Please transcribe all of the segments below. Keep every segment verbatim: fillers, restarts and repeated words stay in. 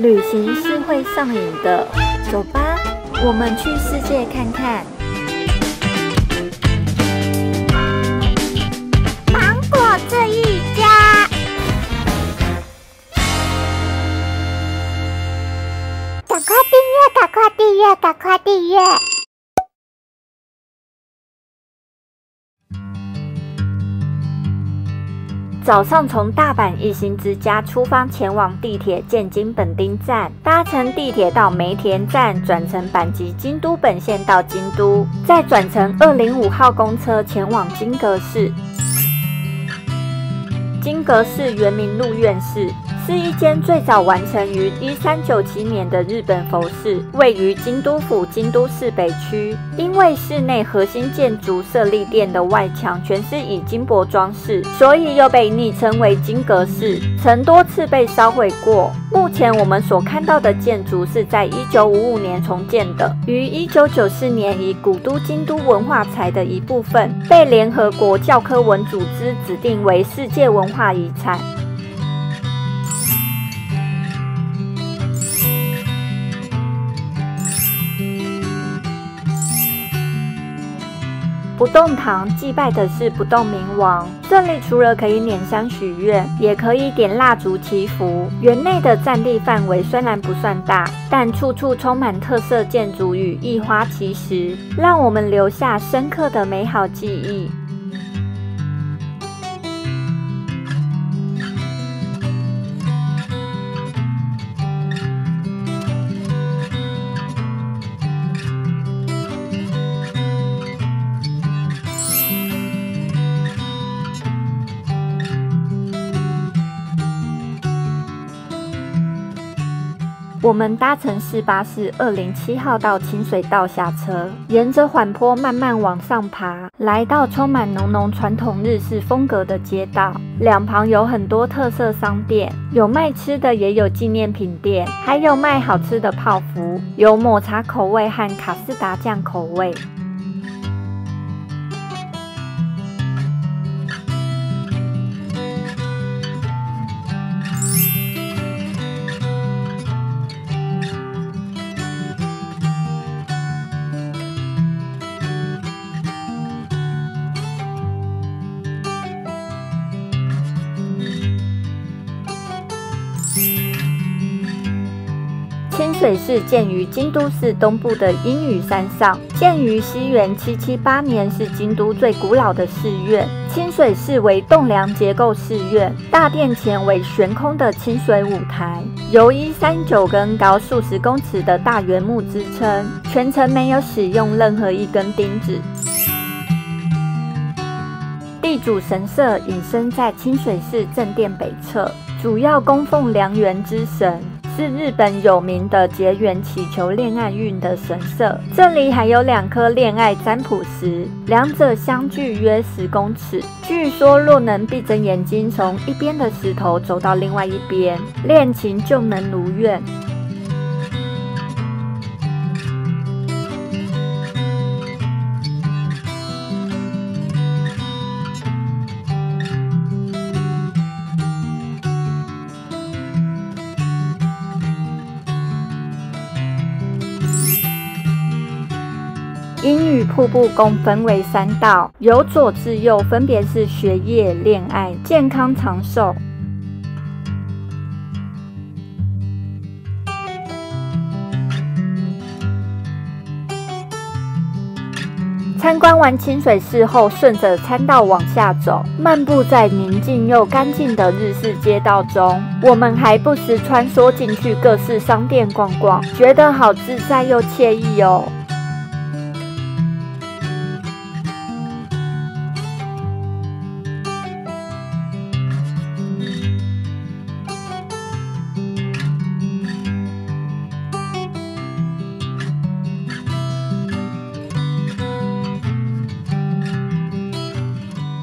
旅行是会上瘾的，走吧，我们去世界看看。芒果这一家，赶快订阅，赶快订阅，赶快订阅！ 早上从大阪一行之家出发，前往地铁建津本町站，搭乘地铁到梅田站，转乘阪急京都本线到京都，再转乘二零五号公车前往金阁寺。金阁寺原名鹿苑寺，是一间最早完成于一三九七年的日本佛寺，位于京都府京都市北区。因为室内核心建筑舍利殿的外墙全是以金箔装饰，所以又被昵称为金阁寺，曾多次被烧毁过。目前我们所看到的建筑是在一九五五年重建的，于一九九四年以古都京都文化财的一部分，被联合国教科文组织指定为世界文化遗产。 不动堂祭拜的是不动明王，这里除了可以拈香许愿，也可以点蜡烛祈福。园内的占地范围虽然不算大，但处处充满特色建筑与一花奇石，让我们留下深刻的美好记忆。 我们搭乘市巴士二零七号到清水道下车，沿着缓坡慢慢往上爬，来到充满浓浓传统日式风格的街道，两旁有很多特色商店，有卖吃的，也有纪念品店，还有卖好吃的泡芙，有抹茶口味和卡士达酱口味。 清水寺建于京都市东部的阴羽山上，建于西元七七八年，是京都最古老的寺院。清水寺为栋梁结构寺院，大殿前为悬空的清水舞台，由一三九根高数十公尺的大原木支撑，全程没有使用任何一根钉子。 地主神社隐身在清水寺正殿北侧，主要供奉良缘之神，是日本有名的结缘祈求恋爱运的神社。这里还有两颗恋爱占卜石，两者相距约十公尺。据说若能闭着眼睛从一边的石头走到另外一边，恋情就能如愿。 阴羽瀑布共分为三道，由左至右分别是学业、恋爱、健康、长寿。 参观完清水寺后，顺着参道往下走，漫步在宁静又干净的日式街道中。我们还不时穿梭进去各式商店逛逛，觉得好自在又惬意哦。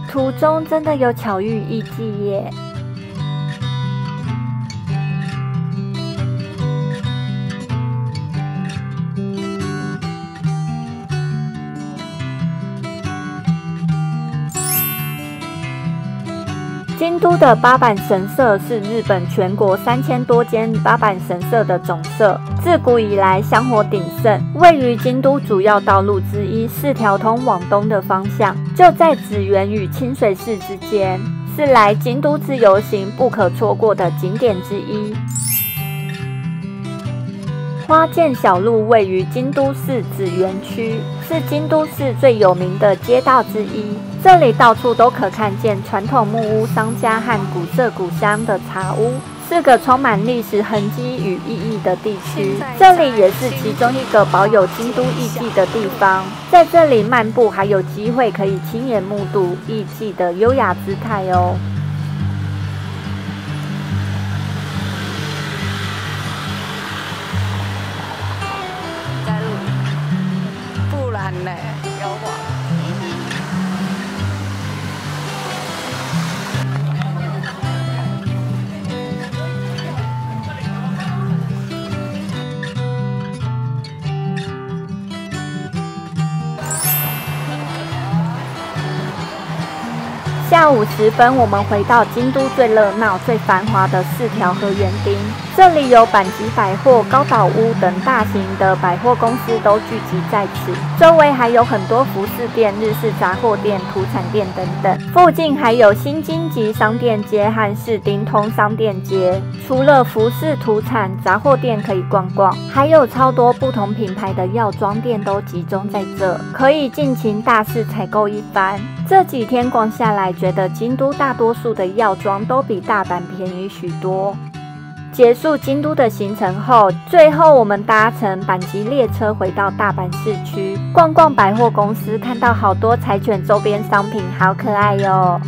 途中真的有巧遇艺伎耶！京都的八坂神社是日本全国三千多间八坂神社的总社，自古以来香火鼎盛。位于京都主要道路之一四条通往东的方向，就在祇园与清水寺之间，是来京都自由行不可错过的景点之一。花见小路位于京都市祇园区，是京都市最有名的街道之一。 这里到处都可看见传统木屋、商家和古色古香的茶屋，是个充满历史痕迹与意义的地区。这里也是其中一个保有京都艺伎的地方，在这里漫步还有机会可以亲眼目睹艺伎的优雅姿态哦。 下午时分，我们回到京都最热闹、最繁华的四条河原町。这里有阪急百货、高岛屋等大型的百货公司都聚集在此，周围还有很多服饰店、日式杂货店、土产店等等。附近还有新京急商店街和市町通商店街。除了服饰、土产、杂货店可以逛逛，还有超多不同品牌的药妆店都集中在这，可以尽情大肆采购一番。 这几天逛下来，觉得京都大多数的药妆都比大阪便宜许多。结束京都的行程后，最后我们搭乘阪急列车回到大阪市区，逛逛百货公司，看到好多柴犬周边商品，好可爱哟。